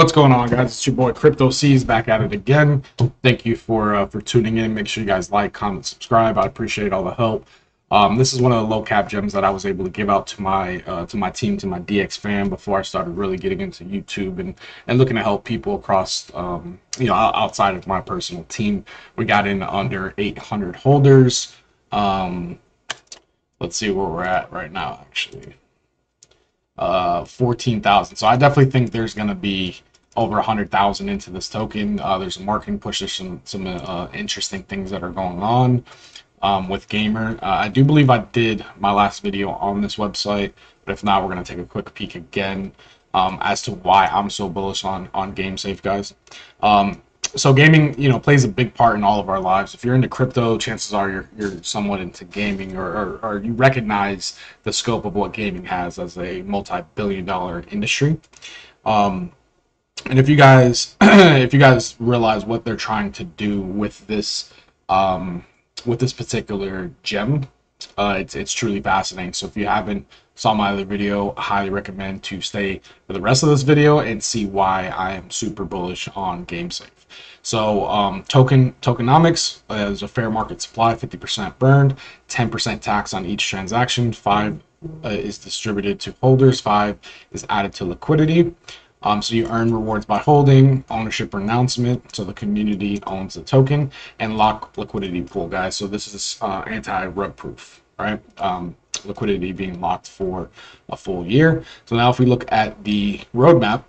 What's going on, guys? It's your boy Crypto C is back at it again. Thank you for tuning in. Make sure you guys like, comment, subscribe. I appreciate all the help. This is one of the low cap gems that I was able to give out to my team, to my DX fam, before I started really getting into YouTube and looking to help people across, you know, outside of my personal team. We got in under 800 holders. Let's see where we're at right now, actually. 14,000. So I definitely think there's going to be over 100,000 into this token. There's a marketing push. There's some interesting things that are going on with Gamer. I do believe I did my last video on this website, but if not, we're going to take a quick peek again as to why I'm so bullish on GameSafe, guys. So gaming, you know, plays a big part in all of our lives. If you're into crypto, chances are you're somewhat into gaming, or you recognize the scope of what gaming has as a multi-billion-dollar industry. And if you guys realize what they're trying to do with this particular gem, it's truly fascinating. So if you haven't saw my other video, I highly recommend to stay for the rest of this video and see why I am super bullish on GameSafe. So tokenomics, there's a fair market supply, 50% burned, 10% tax on each transaction, 5 is distributed to holders, 5 is added to liquidity. So you earn rewards by holding, ownership renouncement, so the community owns the token, and lock liquidity pool, guys. So this is anti-rug proof, right? Liquidity being locked for a full year. So now if we look at the roadmap,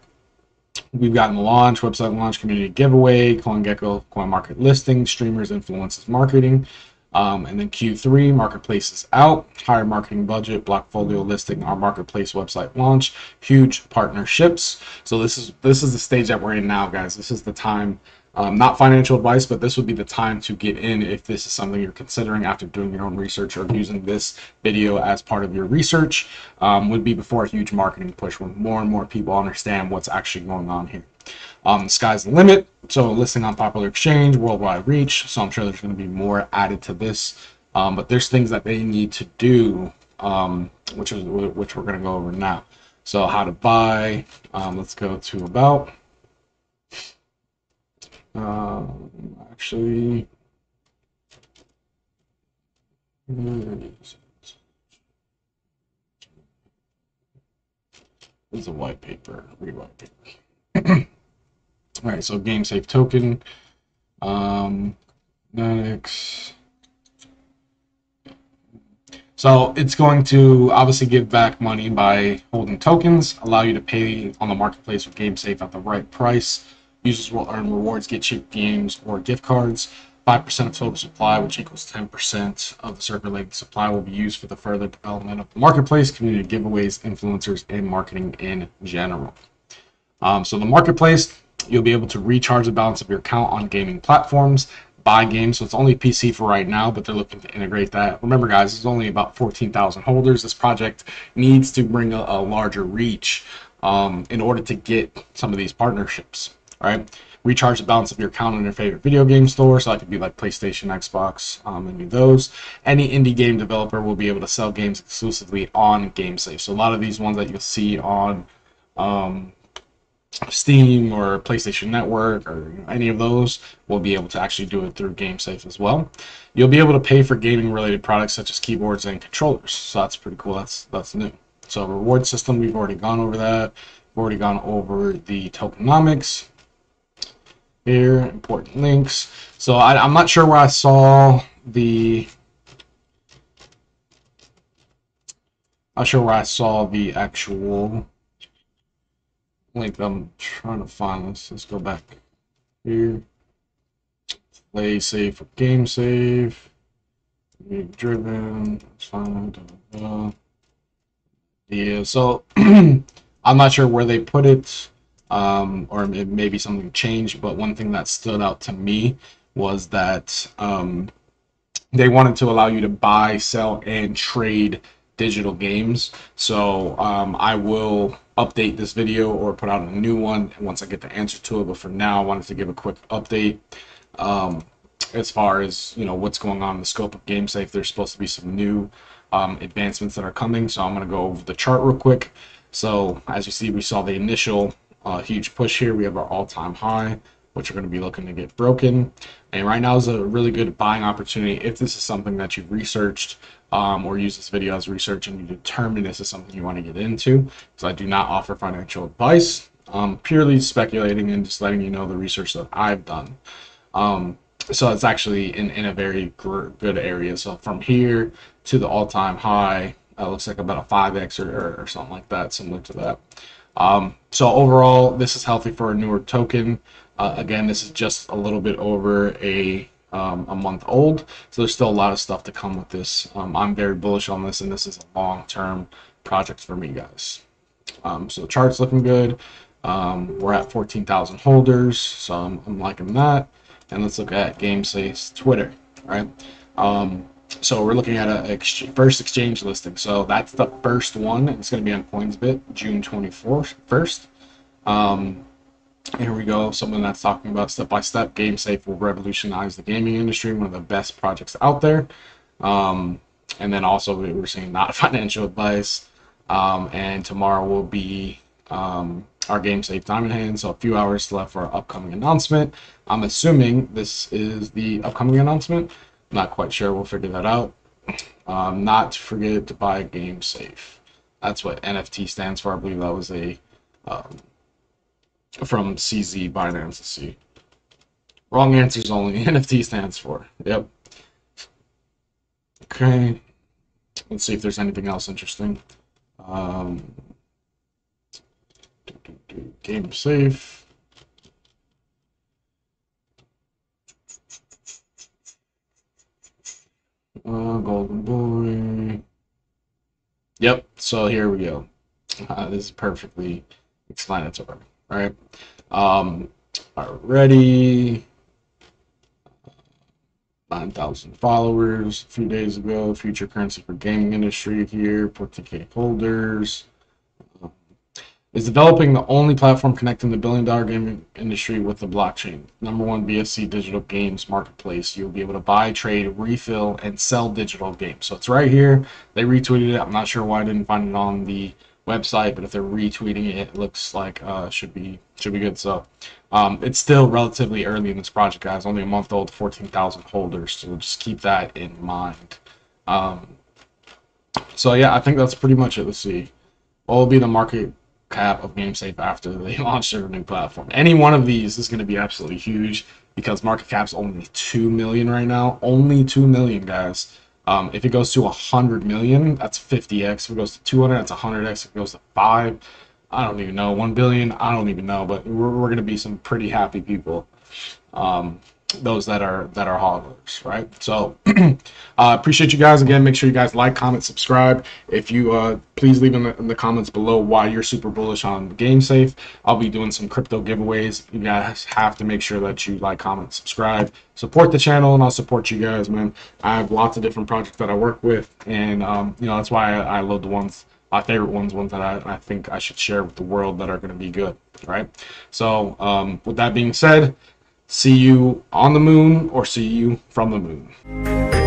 we've gotten launch, website launch, community giveaway, CoinGecko, coin market listing, streamers, influencers, marketing, and then Q3, marketplace is out, higher marketing budget, blockfolio listing, our marketplace website launch, huge partnerships. So this is the stage that we're in now, guys. This is the time. Not financial advice, but this would be the time to get in if this is something you're considering after doing your own research or using this video as part of your research. Would be before a huge marketing push when more and more people understand what's actually going on here. The sky's the limit. So listing on popular exchange, worldwide reach. So I'm sure there's going to be more added to this, but there's things that they need to do, which we're going to go over now. So how to buy. Let's go to about. Actually, this is a white paper, white paper. All right, so GameSafe token, next. So it's going to obviously give back money by holding tokens, allow you to pay on the marketplace with GameSafe at the right price. Users will earn rewards, get cheap games or gift cards. 5% of total supply, which equals 10% of the circulating supply, will be used for the further development of the marketplace, community giveaways, influencers, and marketing in general. So the marketplace, you'll be able to recharge the balance of your account on gaming platforms, buy games. So it's only PC for right now, but they're looking to integrate that. Remember, guys, there's only about 14,000 holders. This project needs to bring a larger reach in order to get some of these partnerships. All right, recharge the balance of your account on your favorite video game store. So that could be like PlayStation, Xbox, and do those. Any indie game developer will be able to sell games exclusively on GameSafe. So a lot of these ones that you'll see on Steam or PlayStation Network or any of those will be able to actually do it through GameSafe as well. You'll be able to pay for gaming-related products such as keyboards and controllers. So that's pretty cool. That's new. So reward system, we've already gone over that. We've already gone over the tokenomics. Here, important links. So I'm not sure where I saw the actual link I'm trying to find. Let's go back here. Play safe or game safe. Driven. Yeah, so I'm not sure where they put it. Or it may be something changed, but one thing that stood out to me was that they wanted to allow you to buy, sell, and trade digital games. So I will update this video or put out a new one once I get the answer to it, but for now I wanted to give a quick update as far as, you know, what's going on in the scope of GameSafe. There's supposed to be some new advancements that are coming, so I'm going to go over the chart real quick. So as you see, we saw the initial a huge push here. We have our all-time high, which are going to be looking to get broken, and right now is a really good buying opportunity if this is something that you've researched or use this video as research and you determine this is something you want to get into, because I do not offer financial advice. I'm purely speculating and just letting you know the research that I've done. So it's actually in a very good area. So from here to the all-time high, looks like about a 5x or something like that, similar to that. So overall, this is healthy for a newer token. Again, this is just a little bit over a month old, so there's still a lot of stuff to come with this. I'm very bullish on this, and this is a long-term project for me, guys. So the chart's looking good. We're at 14,000 holders, so I'm liking that. And let's look at GameSafe's Twitter, right? So we're looking at a first exchange listing. So that's the first one. It's going to be on Coinsbit, June 21st. Here we go. Someone that's talking about step-by-step. GameSafe will revolutionize the gaming industry, one of the best projects out there. And then also we're seeing not financial advice. And tomorrow will be our GameSafe time in hand. So a few hours left for our upcoming announcement. I'm assuming this is the upcoming announcement. Not quite sure, we'll figure that out. Not to forget to buy GameSafe. That's what NFT stands for. I believe that was a from CZ Binance. Let's see. Wrong answers only. NFT stands for. Yep. Okay. Let's see if there's anything else interesting. GameSafe. Golden boy. Yep, so here we go. This is perfectly explanatory, right? Already 9,000 followers a few days ago. Future currency for gaming industry here. 40K holders. Is developing the only platform connecting the billion-dollar gaming industry with the blockchain. #1 BSC digital games marketplace. You'll be able to buy, trade, refill, and sell digital games. So it's right here. They retweeted it. I'm not sure why I didn't find it on the website, but if they're retweeting it, it looks like should be good. So it's still relatively early in this project, guys. Only a month old, 14,000 holders. So just keep that in mind. So yeah, I think that's pretty much it. Let's see. What will be the market cap of GameSafe after they launch their new platform? Any one of these is going to be absolutely huge, because market cap's only 2 million right now. Only 2 million, guys. If it goes to 100 million, that's 50x. If it goes to 200, that's 100x. If it goes to 5, I don't even know, 1 billion, I don't even know, but we're going to be some pretty happy people, those that are hodlers, right? So appreciate you guys. Again, make sure you guys like, comment, subscribe. If you please leave in the comments below why you're super bullish on GameSafe. I'll be doing some crypto giveaways. You guys have to make sure that you like, comment, subscribe, support the channel, and I'll support you guys, man. I have lots of different projects that I work with, and you know, that's why I love the ones, my favorite ones that I think I should share with the world that are going to be good, right? So with that being said, see you on the moon, or see you from the moon.